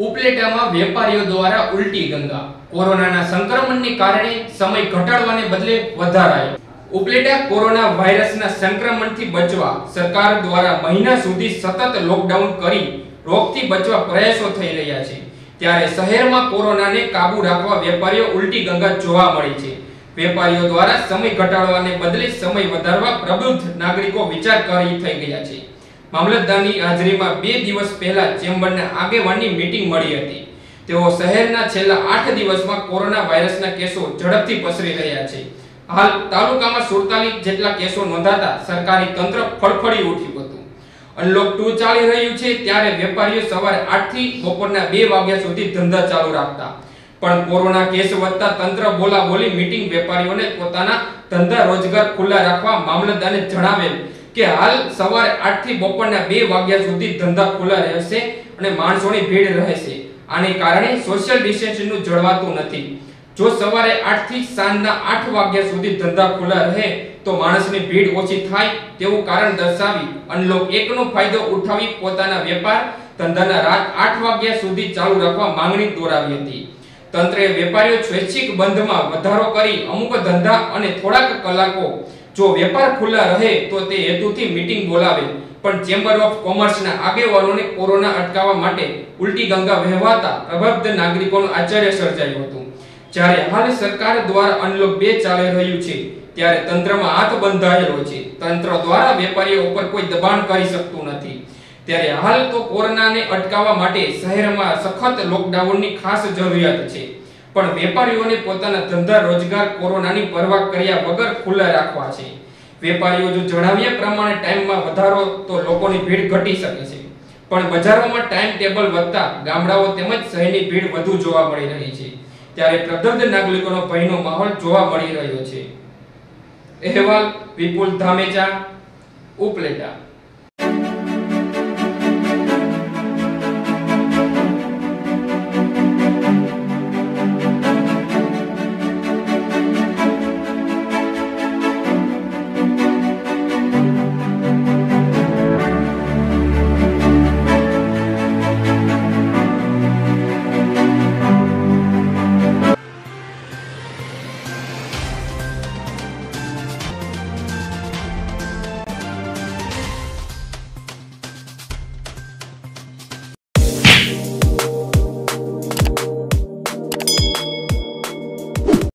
ઉપલેટામાં વેપારીઓ દ્વારા ઉલટી ગંગા। કોરોનાના સંક્રમણને કારણે સમય ઘટાડવાને બદલે વધારાયો। ઉપલેટા કોરોના વાયરસના સંક્રમણથી બચવા સરકાર દ્વારા મહિના સુધી સતત લોકડાઉન કરી રોગથી બચવા પ્રયાસો થઈ રહ્યા છે। ત્યારે શહેરમાં કોરોનાને કાબુ રાખવા વેપારીઓ ઉલટી ગંગા જોવા મળી છે। વેપારીઓ દ્વારા સમય ઘટાડવાને બદલે સમય વધારવા પ્રબુદ્ધ નાગરિકો વિચારકારી થઈ ગયા છે। મામલતદારની હાજરીમાં 2 દિવસ પહેલા ચેમ્બરના આગેવાનની મીટિંગ મળી હતી। તેઓ શહેરના છેલ્લા 8 દિવસમાં કોરોના વાયરસના કેસો ઝડપથી પસરી રહ્યા છે। હાલ તાલુકામાં 47 જેટલા કેસો નોંધાતા સરકારી તંત્ર ફડફડી ઉઠ્યું હતું। અનલોક 2 ચાલી રહ્યું છે ત્યારે વેપારીઓ સવારે 8 થી બપોરના 2 વાગ્યા સુધી ધંધા ચાલુ રાખતા, પણ કોરોના કેસ વધતા તંત્ર બોલાબોલી મીટિંગ। વેપારીઓને પોતાના ધંધા રોજગાર ખુલ્લા રાખવા મામલતદારને જણાવેલ કે હાલ સવારે 8 થી બપોરના 2 વાગ્યા સુધી ધંધા ખુલ્લા રહેશે અને માણસોની ભીડ રહેશે। આને કારણે સોશિયલ ડિસ્ટન્સિંગનું જળવાતું નથી। જો સવારે 8 થી સાંજના 8 વાગ્યા સુધી ધંધા ખુલ્લા રહે તો માણસની ભીડ ઓછી થાય તેવું કારણ દર્શાવી અનલોક 1 નો ફાયદો ઉઠાવી પોતાના વેપાર ધંધાના રાત 8 વાગ્યા સુધી ચાલુ રાખવા માંગણી દોરાવી હતી। તંત્રએ વેપારીઓ સ્વૈચ્છિક બંધમાં વધારો કરી અમુક ધંધા અને થોડાક કલાકો जो व्यापार खुला रहे तो ते हेतुथी मीटिंग बोलावे, पण चेम्बर ऑफ कॉमर्स ना આગેવાનોને કોરોના અટકાવવા માટે ઉલટી ગંગા વહેવાતા પ્રબુદ્ધ નાગરિકોનું આશ્ચર્ય સર્જાયું હતું। જ્યારે હાલ સરકાર દ્વારા અનલોક 2 ચાલી રહ્યું છે ત્યારે તંત્રમાં હાથ બંધાયેલો છે। તંત્ર દ્વારા વેપારીઓ ઉપર કોઈ દબાણ કરી શકતું નથી। ત્યારે હાલ તો કોરોનાને અટકાવવા માટે શહેરમાં સખત લોકડાઉનની ખાસ જરૂરિયાત છે, પણ વેપારીઓને પોતાના ધંધા રોજગાર કોરોનાની પરવા કર્યા વગર ખુલ્લા રાખવા છે। વેપારીઓ જો જણાવ્યા પ્રમાણે ટાઈમમાં વધારો તો લોકોની ભીડ ઘટી શકે છે, પણ બજારોમાં ટાઈમ ટેબલ વધતા ગામડાઓ તેમજ શહેરની ભીડ વધુ જોવા મળી રહી છે। ત્યારે પ્રબુદ્ધ નાગરિકોનો ભયનો માહોલ જોવા મળી રહ્યો છે। અહેવાલ વિપુલ ધામેચા, ઉપલેટા।